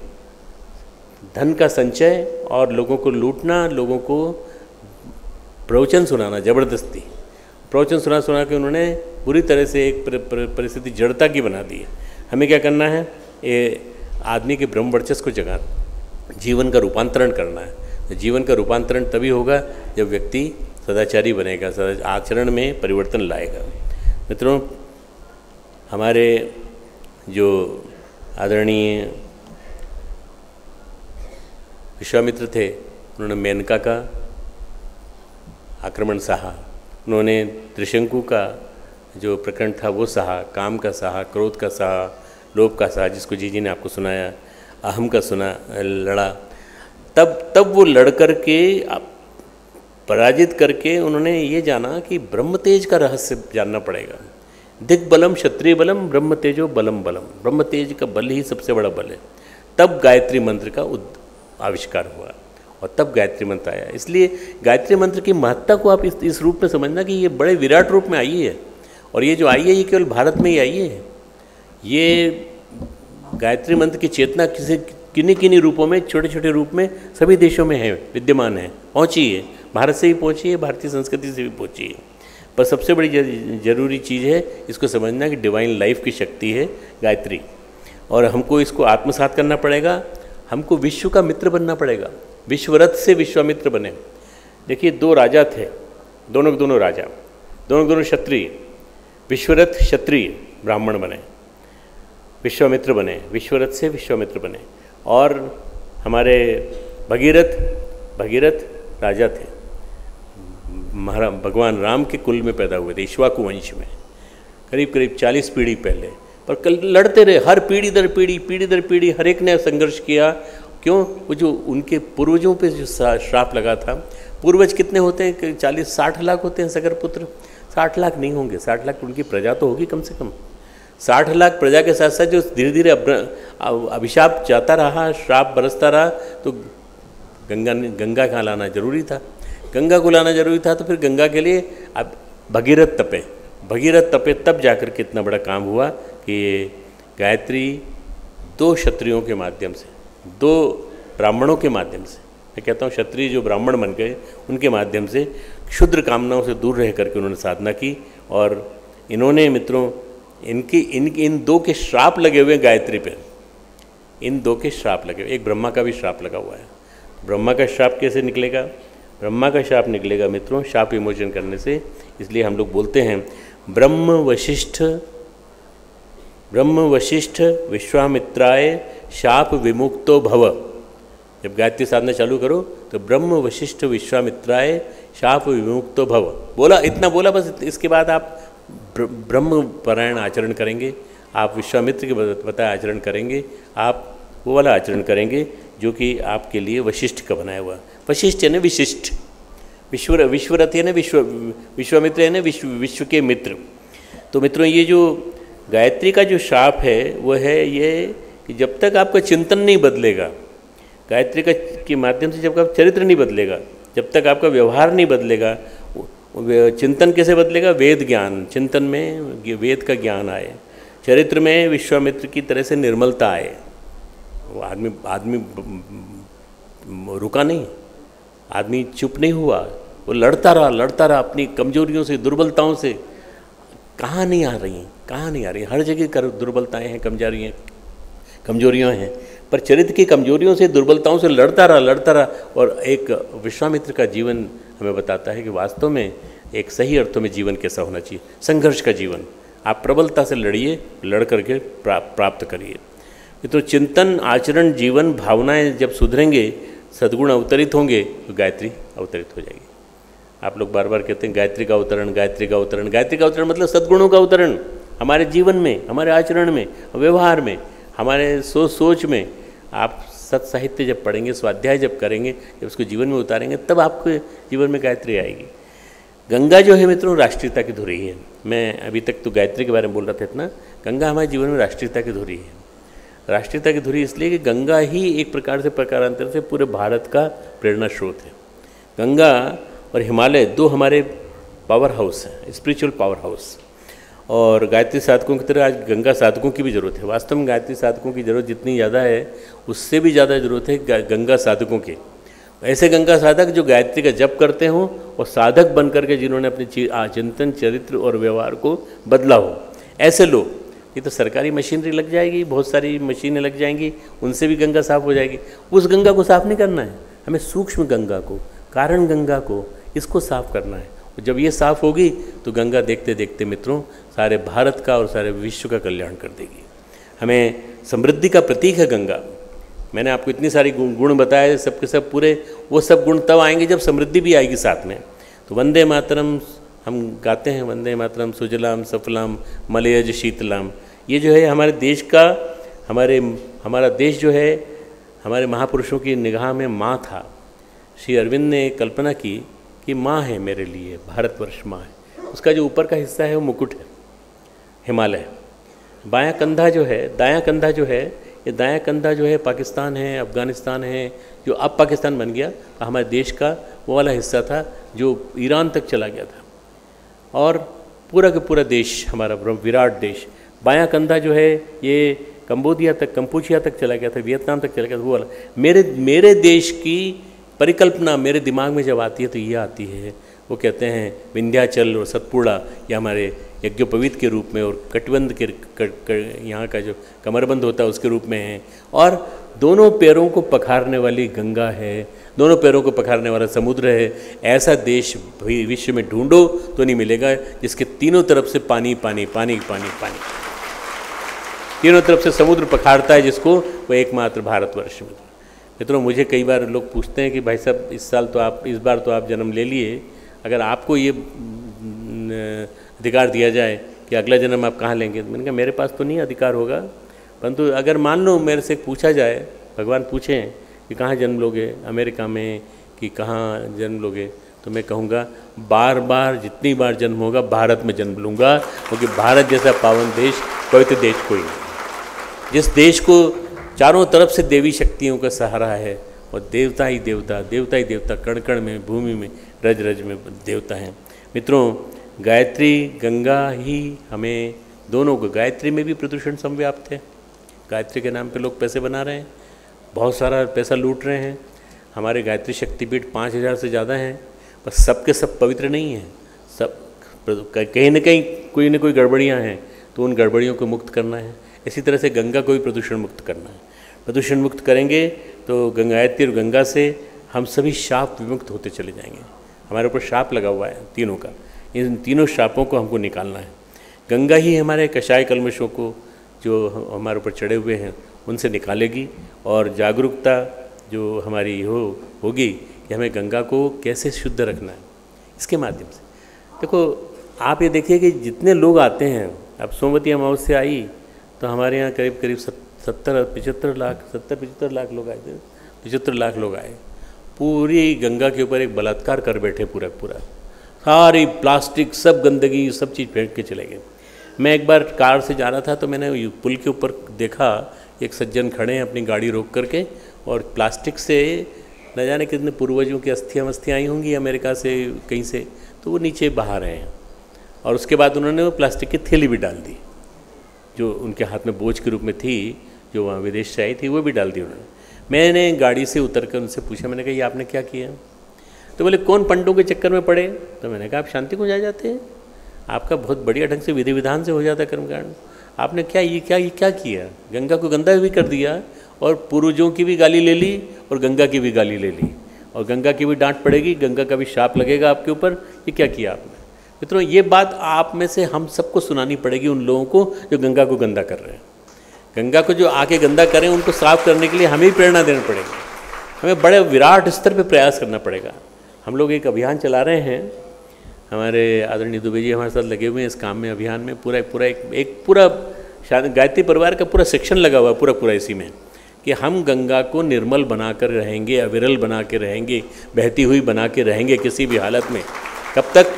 धन का संचय और लोगों को लूटना, लोगों को प्रवचन सुनाना, ज़बरदस्ती प्रवचन सुना सुना के उन्होंने बुरी तरह से एक परिस्थिति जड़ता की बना दी है। हमें क्या करना है? ये आदमी के ब्रह्म वर्चस्व को जगाना, जीवन का रूपांतरण करना है। जीवन का रूपांतरण तभी होगा जब व्यक्ति सदाचारी बनेगा, सदा आचरण में परिवर्तन लाएगा। मित्रों, हमारे जो आदरणीय विश्वामित्र थे, उन्होंने मेनका का आक्रमण सहा, उन्होंने त्रिशंकु का जो प्रकरण था वो सहा, काम का सहा, क्रोध का सहा, लोभ का सहा, जिसको जीजी ने आपको सुनाया, अहम का सुना, लड़ा। तब तब वो लड़ कर के पराजित करके उन्होंने ये जाना कि ब्रह्म तेज का रहस्य जानना पड़ेगा। दिग्बलम क्षत्रिय बलम ब्रह्म तेजो बलम बलम, ब्रह्म तेज का बल ही सबसे बड़ा बल है। तब गायत्री मंत्र का आविष्कार हुआ और तब गायत्री मंत्र आया। इसलिए गायत्री मंत्र की महत्ता को आप इस इस रूप में समझना कि ये बड़े विराट रूप में आई है और ये जो आई है ये केवल भारत में ही आई है। ये गायत्री मंत्र की चेतना किसी किन्हीं किन्हीं रूपों में, छोटे छोटे रूप में सभी देशों में है, विद्यमान है, पहुँची है, भारत से ही पहुँची है, भारतीय संस्कृति से भी पहुँची है। पर सबसे बड़ी जरूरी चीज़ है इसको समझना कि डिवाइन लाइफ की शक्ति है गायत्री, और हमको इसको आत्मसात करना पड़ेगा। हमको विश्व का मित्र बनना पड़ेगा। विश्वरथ से विश्वामित्र बने। देखिए, दो राजा थे, दोनों दोनों राजा, दोनों दोनों क्षत्रिय। विश्वरथ क्षत्रिय ब्राह्मण बने, विश्वामित्र बने, विश्वरथ से विश्वामित्र बने। और हमारे भगीरथ भगीरथ राजा थे, महाराज भगवान राम के कुल में पैदा हुए थे, इक्ष्वाकु वंश में, करीब करीब चालीस पीढ़ी पहले। पर कल लड़ते रहे, हर पीढ़ी दर पीढ़ी, पीढ़ी दर पीढ़ी, हर एक ने संघर्ष किया। क्यों? वो जो उनके पूर्वजों पे जो श्राप लगा था। पूर्वज कितने होते हैं? चालीस साठ लाख होते हैं सगर पुत्र। साठ लाख नहीं होंगे, साठ लाख उनकी प्रजा तो होगी कम से कम। साठ लाख प्रजा के साथ साथ जो धीरे धीरे अभिशाप जाता रहा, श्राप बरसता रहा, तो गंगा गंगा का लाना जरूरी था। गंगा को लाना जरूरी था, तो फिर गंगा के लिए अब भगीरथ तपे, भगीरथ तपे, तब जाकर के इतना बड़ा काम हुआ कि गायत्री दो क्षत्रियों के माध्यम से, दो ब्राह्मणों के माध्यम से, मैं कहता हूँ क्षत्रिय जो ब्राह्मण बन गए उनके माध्यम से क्षुद्र कामनाओं से दूर रह करके उन्होंने साधना की। और इन्होंने मित्रों इनकी इन इन दो के श्राप लगे हुए गायत्री पे, इन दो के श्राप लगे हुए। एक ब्रह्मा का भी श्राप लगा हुआ है। ब्रह्मा का श्राप कैसे निकलेगा? ब्रह्मा का श्राप निकलेगा मित्रों श्राप विमोचन करने से। इसलिए हम लोग बोलते हैं ब्रह्म वशिष्ठ ब्रह्म वशिष्ठ विश्वामित्राय शाप विमुक्तो भव। जब गायत्री साधना चालू करो तो ब्रह्म वशिष्ठ विश्वामित्राय शाप विमुक्तो भव बोला, इतना बोला बस। इसके बाद आप ब्रह्म परायण आचरण करेंगे, आप विश्वामित्र के बताया आचरण करेंगे, आप वो वाला आचरण करेंगे जो कि आपके लिए वशिष्ठ का बनाया हुआ। वशिष्ठ यानी विशिष्ट, विश्व विश्वरथ यानी विश्व विश्वामित्र यानी विश्व विश्व के मित्र। तो मित्रों ये जो गायत्री का जो शाप है वो है ये कि जब तक आपका चिंतन नहीं बदलेगा, गायत्री का के माध्यम से जब आप चरित्र नहीं बदलेगा, जब तक आपका व्यवहार नहीं बदलेगा। चिंतन कैसे बदलेगा? वेद ज्ञान, चिंतन में वेद का ज्ञान आए, चरित्र में विश्वामित्र की तरह से निर्मलता आए। वो आदमी आदमी रुका नहीं, आदमी चुप नहीं हुआ, वो लड़ता रहा लड़ता रहा अपनी कमजोरियों से, दुर्बलताओं से। कहाँ नहीं आ रही कहाँ नहीं आ रही हर जगह कर दुर्बलताएं हैं, कमजोरियाँ कमजोरियाँ हैं। पर चरित्र की कमजोरियों से, दुर्बलताओं से लड़ता रहा लड़ता रहा और एक विश्वामित्र का जीवन हमें बताता है कि वास्तव में एक सही अर्थों में जीवन कैसा होना चाहिए, संघर्ष का जीवन। आप प्रबलता से लड़िए, लड़ करके प्राप्त करिए। तो चिंतन, आचरण, जीवन, भावनाएं जब सुधरेंगे, सद्गुण अवतरित होंगे तो गायत्री अवतरित हो जाएगी। आप लोग बार बार कहते हैं गायत्री का अवतरण, गायत्री का अवतरण। गायत्री का अवतरण मतलब सद्गुणों का अवतरण हमारे जीवन में, हमारे आचरण में, व्यवहार में, हमारे सोच सोच में। आप सत साहित्य जब पढ़ेंगे, स्वाध्याय जब करेंगे, जब उसको जीवन में उतारेंगे, तब आपके जीवन में गायत्री आएगी। गंगा जो है मित्रों राष्ट्रीयता की धुरी है। मैं अभी तक तो गायत्री के बारे में बोल रहा था इतना। गंगा हमारे जीवन में राष्ट्रीयता की धुरी है। राष्ट्रीयता की धुरी इसलिए कि गंगा ही एक प्रकार से प्रकारांतर से पूरे भारत का प्रेरणा स्रोत है। गंगा और हिमालय दो हमारे पावर हाउस हैं, स्पिरिचुअल पावर हाउस। और गायत्री साधकों की तरह आज गंगा साधकों की भी ज़रूरत है। वास्तव में गायत्री साधकों की ज़रूरत जितनी ज़्यादा है, उससे भी ज़्यादा ज़रूरत है गंगा साधकों की। ऐसे गंगा साधक जो गायत्री का जप करते हों और साधक बन करके जिन्होंने अपने चिंतन, चरित्र और व्यवहार को बदला हो, ऐसे लोग। ये तो सरकारी मशीनरी लग जाएगी, बहुत सारी मशीनें लग जाएंगी, उनसे भी गंगा साफ़ हो जाएगी। उस गंगा को साफ़ नहीं करना है हमें, सूक्ष्म गंगा को, कारण गंगा को, इसको साफ़ करना है। जब ये साफ़ होगी तो गंगा देखते देखते मित्रों सारे भारत का और सारे विश्व का कल्याण कर देगी। हमें समृद्धि का प्रतीक है गंगा। मैंने आपको इतनी सारी गुण बताए, सबके सब पूरे वो सब गुण तब आएंगे जब समृद्धि भी आएगी साथ में। तो वंदे मातरम हम गाते हैं, वंदे मातरम सुजलाम सफलाम मलयज शीतलाम। ये जो है हमारे देश का, हमारे हमारा देश जो है हमारे महापुरुषों की निगाह में माँ था। श्री अरविंद ने कल्पना की कि माँ है मेरे लिए, भारतवर्ष माँ है। उसका जो ऊपर का हिस्सा है वो मुकुट है, हिमालय। बायां कंधा जो है, दायां कंधा जो है, ये दायां कंधा जो है पाकिस्तान है, अफ़गानिस्तान है, जो अब पाकिस्तान बन गया, हमारे देश का वो वाला हिस्सा था जो ईरान तक चला गया था। और पूरा का पूरा देश हमारा विराट देश। बायां कंधा जो है ये कंबोडिया तक, कंपूचिया तक चला गया था, वियतनाम तक चला गया था। वो वाला मेरे मेरे देश की परिकल्पना मेरे दिमाग में जब आती है तो ये आती है। वो कहते हैं विंध्याचल और सतपुड़ा ये हमारे यज्ञोपवीत के रूप में, और कटबंध के यहाँ का जो कमरबंद होता है उसके रूप में है। और दोनों पैरों को पखारने वाली गंगा है, दोनों पैरों को पखारने वाला समुद्र है। ऐसा देश भी विश्व में ढूंढो तो नहीं मिलेगा जिसके तीनों तरफ से पानी पानी पानी पानी पानी तीनों तरफ से समुद्र पखारता है, जिसको वह एकमात्र भारतवर्ष में। मित्रों मुझे कई बार लोग पूछते हैं कि भाई साहब इस साल तो आप इस बार तो आप जन्म ले लिए, अगर आपको ये अधिकार दिया जाए कि अगला जन्म आप कहाँ लेंगे, तो मैंने कहा मेरे पास तो नहीं अधिकार होगा, परंतु तो अगर मान लो मेरे से पूछा जाए, भगवान पूछें कि कहाँ जन्म लोगे, अमेरिका में कि कहाँ जन्म लोगे, तो मैं कहूँगा बार बार जितनी बार जन्म होगा भारत में जन्म लूँगा, क्योंकि भारत जैसा पावन देश, पवित्र देश कोई नहीं, जिस देश को चारों तरफ से देवी शक्तियों का सहारा है। और देवता ही देवता, देवता ही देवता, कण कण में, भूमि में, रज रज में देवता हैं। मित्रों गायत्री, गंगा ही हमें दोनों को, गायत्री में भी प्रदूषण समव्याप्त है। गायत्री के नाम पे लोग पैसे बना रहे हैं, बहुत सारा पैसा लूट रहे हैं। हमारे गायत्री शक्तिपीठ पाँच हज़ार से ज़्यादा हैं, बस सब के सब पवित्र नहीं हैं, सब कहीं ना कहीं कोई ना कोई गड़बड़ियाँ हैं, तो उन गड़बड़ियों को मुक्त करना है। इसी तरह से गंगा को भी प्रदूषण मुक्त करना है। प्रदूषण मुक्त करेंगे तो गंगायत्री और गंगा से हम सभी शाप विमुक्त होते चले जाएंगे। हमारे ऊपर शाप लगा हुआ है तीनों का, इन तीनों शापों को हमको निकालना है। गंगा ही हमारे कषाय कलमशों को जो हमारे ऊपर चढ़े हुए हैं उनसे निकालेगी। और जागरूकता, जो हमारी हो होगी कि हमें गंगा को कैसे शुद्ध रखना है इसके माध्यम से। देखो आप ये देखिए कि जितने लोग आते हैं, अब सोमवती अमावस्या आई तो हमारे यहाँ करीब करीब सत्तर पचहत्तर लाख सत्तर पचहत्तर लाख लोग आए थे पचहत्तर लाख लोग आए। पूरी गंगा के ऊपर एक बलात्कार कर बैठे, पूरा पूरा सारी प्लास्टिक सब गंदगी सब चीज़ फेंक के चले गए। मैं एक बार कार से जा रहा था तो मैंने पुल के ऊपर देखा एक सज्जन खड़े हैं अपनी गाड़ी रोक करके और प्लास्टिक से न जाने कितने पूर्वजों की अस्थियाँ अस्थियाँ आई होंगी अमेरिका से कहीं से, तो वो नीचे बहा रहे हैं और उसके बाद उन्होंने वो प्लास्टिक की थैली भी डाल दी जो उनके हाथ में बोझ के रूप में थी, जो वहाँ विदेश से आई थी, वो भी डाल दी उन्होंने। मैंने गाड़ी से उतर कर उनसे पूछा, मैंने कहा ये आपने क्या किया? तो बोले कौन पंडों के चक्कर में पड़े? तो मैंने कहा आप शांति को जा जाते हैं, आपका बहुत बढ़िया ढंग से विधि विधान से हो जाता कर्मकांड, आपने क्या ये क्या ये क्या किया? गंगा को गंदा भी कर दिया और पूर्वजों की भी गाली ले ली और गंगा की भी गाली ले ली और गंगा की भी डांट पड़ेगी, गंगा का भी शाप लगेगा आपके ऊपर, ये क्या किया आपने? मित्रों ये बात आप में से हम सबको सुनानी पड़ेगी उन लोगों को जो गंगा को गंदा कर रहे हैं। गंगा को जो आके गंदा करें उनको साफ करने के लिए हमें ही प्रेरणा देनी पड़ेगी, हमें बड़े विराट स्तर पर प्रयास करना पड़ेगा। हम लोग एक अभियान चला रहे हैं, हमारे आदरणीय दुबे जी हमारे साथ लगे हुए हैं इस काम में, अभियान में पूरा पूरा एक एक पूरा शायद गायत्री परिवार का पूरा सेक्शन लगा हुआ है पूरा पूरा इसी में कि हम गंगा को निर्मल बना कर रहेंगे, अविरल बना के रहेंगे, बहती हुई बना के रहेंगे किसी भी हालत में। कब तक?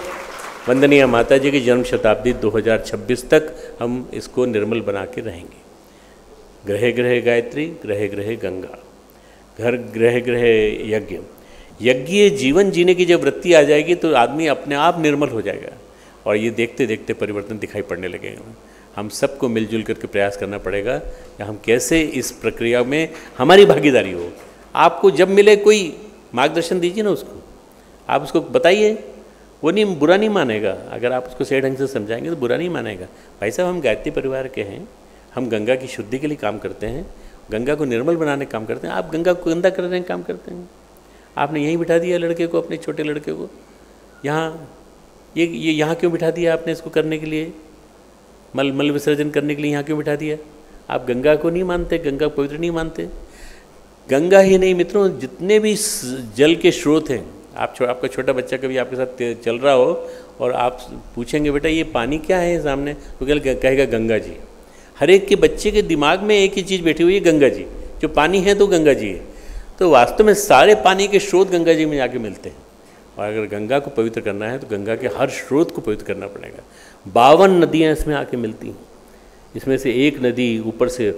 वंदनीय माता जी की जन्म शताब्दी दो हज़ार छब्बीस तक हम इसको निर्मल बना के रहेंगे। ग्रहे ग्रहे गायत्री, ग्रहे ग्रहे गंगा, घर ग्रहे ग्रहे यज्ञ। यज्ञीय जीवन जीने की जब वृत्ति आ जाएगी तो आदमी अपने आप निर्मल हो जाएगा और ये देखते देखते परिवर्तन दिखाई पड़ने लगेगा। हम सबको मिलजुल करके प्रयास करना पड़ेगा कि हम कैसे इस प्रक्रिया में हमारी भागीदारी हो। आपको जब मिले कोई मार्गदर्शन दीजिए ना उसको, आप उसको बताइए, वो नहीं बुरा नहीं मानेगा। अगर आप उसको सही ढंग से समझाएंगे तो बुरा नहीं मानेगा। भाई साहब हम गायत्री परिवार के हैं, हम गंगा की शुद्धि के लिए काम करते हैं, गंगा को निर्मल बनाने का काम करते हैं, आप गंगा को गंदा करने का काम करते हैं। आपने यहीं बिठा दिया लड़के को, अपने छोटे लड़के को यहाँ, ये ये यहाँ क्यों बिठा दिया आपने इसको करने के लिए, मल मल विसर्जन करने के लिए यहाँ क्यों बिठा दिया? आप गंगा को नहीं मानते, गंगा पवित्र नहीं मानते। गंगा ही नहीं मित्रों, जितने भी जल के स्रोत हैं, आप छो, आपका छोटा बच्चा कभी आपके साथ चल रहा हो और आप पूछेंगे बेटा ये पानी क्या है सामने, तो कहेगा गंगा जी। हर एक के बच्चे के दिमाग में एक ही चीज़ बैठी हुई है, गंगा जी। जो पानी है तो गंगा जी है, तो वास्तव में सारे पानी के स्रोत गंगा जी में जाके मिलते हैं। और अगर गंगा को पवित्र करना है तो गंगा के हर स्रोत को पवित्र करना पड़ेगा। बावन नदियाँ इसमें आके मिलती हैं, इसमें से एक नदी ऊपर से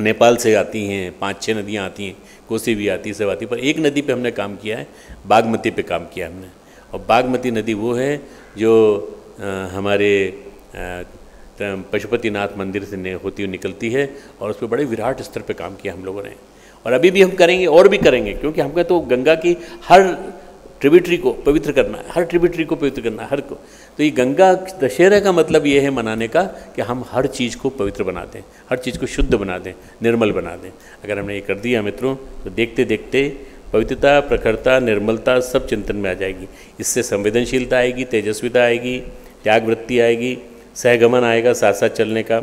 नेपाल से आती हैं, पांच छह नदियाँ आती हैं, कोसी भी आती है, सब आती है, पर एक नदी पे हमने काम किया है, बागमती पे काम किया हमने। और बागमती नदी वो है जो आ, हमारे पशुपतिनाथ मंदिर से होती हुई निकलती है और उस पर बड़े विराट स्तर पे काम किया हम लोगों ने और अभी भी हम करेंगे और भी करेंगे, क्योंकि हमको तो गंगा की हर ट्रिब्यूटरी को पवित्र करना है, हर ट्रिब्यूटरी को पवित्र करना है, हर को। तो ये गंगा दशहरा का मतलब ये है मनाने का कि हम हर चीज़ को पवित्र बना दें, हर चीज़ को शुद्ध बना दें, निर्मल बना दें। अगर हमने ये कर दिया मित्रों तो देखते देखते पवित्रता, प्रखरता, निर्मलता सब चिंतन में आ जाएगी। इससे संवेदनशीलता आएगी, तेजस्विता आएगी, त्याग वृत्ति आएगी, सहगमन आएगा साथ साथ चलने का।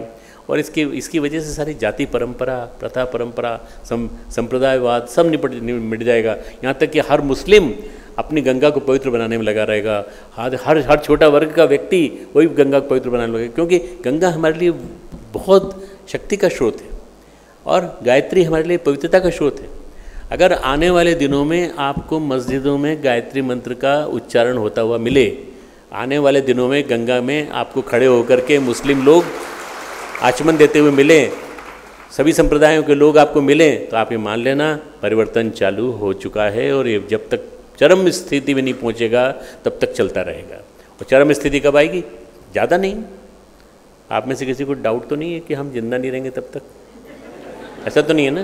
और इसकी इसकी वजह से सारी जाति परंपरा, प्रथा परंपरा, सम संप्रदायवाद सब निपट मिट जाएगा। यहाँ तक कि हर मुस्लिम अपनी गंगा को पवित्र बनाने में लगा रहेगा, हर हर हर छोटा वर्ग का व्यक्ति वही गंगा को पवित्र बनाने लगेगा, क्योंकि गंगा हमारे लिए बहुत शक्ति का स्रोत है और गायत्री हमारे लिए पवित्रता का स्रोत है। अगर आने वाले दिनों में आपको मस्जिदों में गायत्री मंत्र का उच्चारण होता हुआ मिले, आने वाले दिनों में गंगा में आपको खड़े होकर के मुस्लिम लोग आचमन देते हुए मिलें, सभी संप्रदायों के लोग आपको मिलें, तो आप ये मान लेना परिवर्तन चालू हो चुका है और ये जब तक चरम स्थिति में नहीं पहुंचेगा तब तक चलता रहेगा। और चरम स्थिति कब आएगी? ज़्यादा नहीं। आप में से किसी को डाउट तो नहीं है कि हम जिंदा नहीं रहेंगे तब तक? ऐसा तो नहीं है ना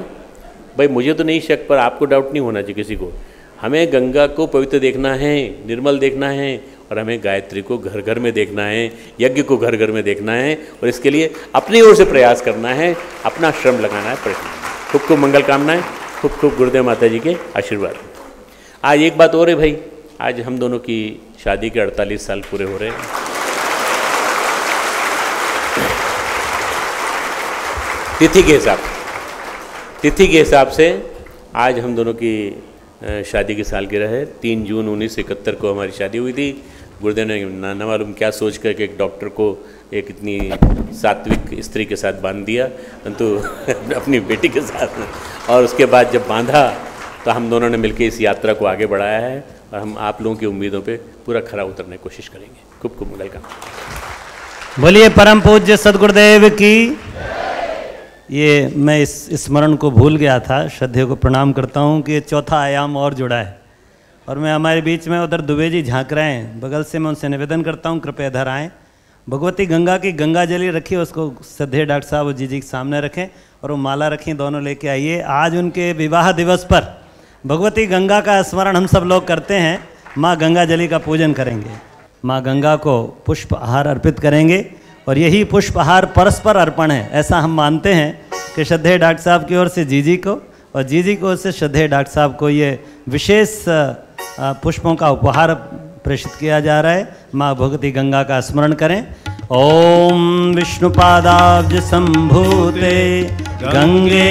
भाई, मुझे तो नहीं शक, पर आपको डाउट नहीं होना चाहिए किसी को। हमें गंगा को पवित्र देखना है, निर्मल देखना है और हमें गायत्री को घर घर में देखना है, यज्ञ को घर घर में देखना है और इसके लिए अपनी ओर से प्रयास करना है, अपना श्रम लगाना है, प्रयत्न। खूब खूब मंगल कामनाएं, खूब खूब गुरुदेव माता जी के आशीर्वाद। आज एक बात और है भाई, आज हम दोनों की शादी के अड़तालीस साल पूरे हो रहे हैं। तिथि के हिसाब तिथि के हिसाब से आज हम दोनों की शादी की सालगिरह है। तीन जून उन्नीस सौ इकहत्तर को हमारी शादी हुई थी। गुरुदेव ने ना ना मालूम क्या सोच कर के एक डॉक्टर को एक इतनी सात्विक स्त्री के साथ बांध दिया, परंतु अपनी बेटी के साथ। और उसके बाद जब बांधा तो हम दोनों ने मिलकर इस यात्रा को आगे बढ़ाया है और हम आप लोगों की उम्मीदों पे पूरा खरा उतरने की कोशिश करेंगे। खूब खूब मुबारक। बोलिए परम पूज्य सदगुरुदेव की। ये मैं इस स्मरण को भूल गया था। श्रद्धेय को प्रणाम करता हूँ कि चौथा आयाम और जुड़ा है। और मैं हमारे बीच में उधर दुबे जी झाँक रहे हैं बगल से, मैं उनसे निवेदन करता हूँ कृपया इधर आएँ। भगवती गंगा की गंगा जली रखी, उसको श्रद्धेय डॉक्टर साहब जी जी के सामने रखें और वो माला रखें, दोनों लेके आइए। आज उनके विवाह दिवस पर भगवती गंगा का स्मरण हम सब लोग करते हैं। माँ गंगा जली का पूजन करेंगे, माँ गंगा को पुष्पहार अर्पित करेंगे और यही पुष्पहार परस्पर अर्पण है, ऐसा हम मानते हैं कि श्रद्धेय डॉक्टर साहब की ओर से जीजी को और जीजी की ओर से श्रद्धेय डॉक्टर साहब को ये विशेष पुष्पों का उपहार प्रेषित किया जा रहा है। माँ भगवती गंगा का स्मरण करें। ओम विष्णुपादाब्ज संभूते गंगे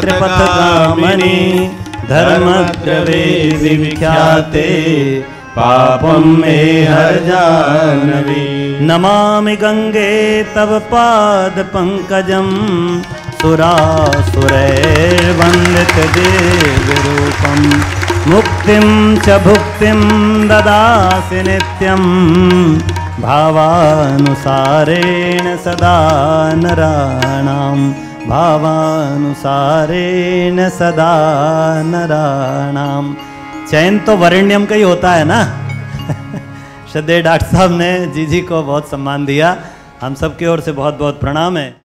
त्रिपथगामिनी धर्मद्रवे विख्याते पापम मे हर जानवी। नमामि गंगे तव पाद पंकजम सुरासुरैर्वंदित देवरूपम मुक्तिम च भुक्तिम ददासि नित्यम भावानुसारेण सदा नराणाम् भावानुसारेण सदा नराणाम्। चयन तो वरेण्यम का ही होता है ना। श्रद्धेय डॉक्टर साहब ने जीजी को बहुत सम्मान दिया। हम सब की ओर से बहुत बहुत प्रणाम है।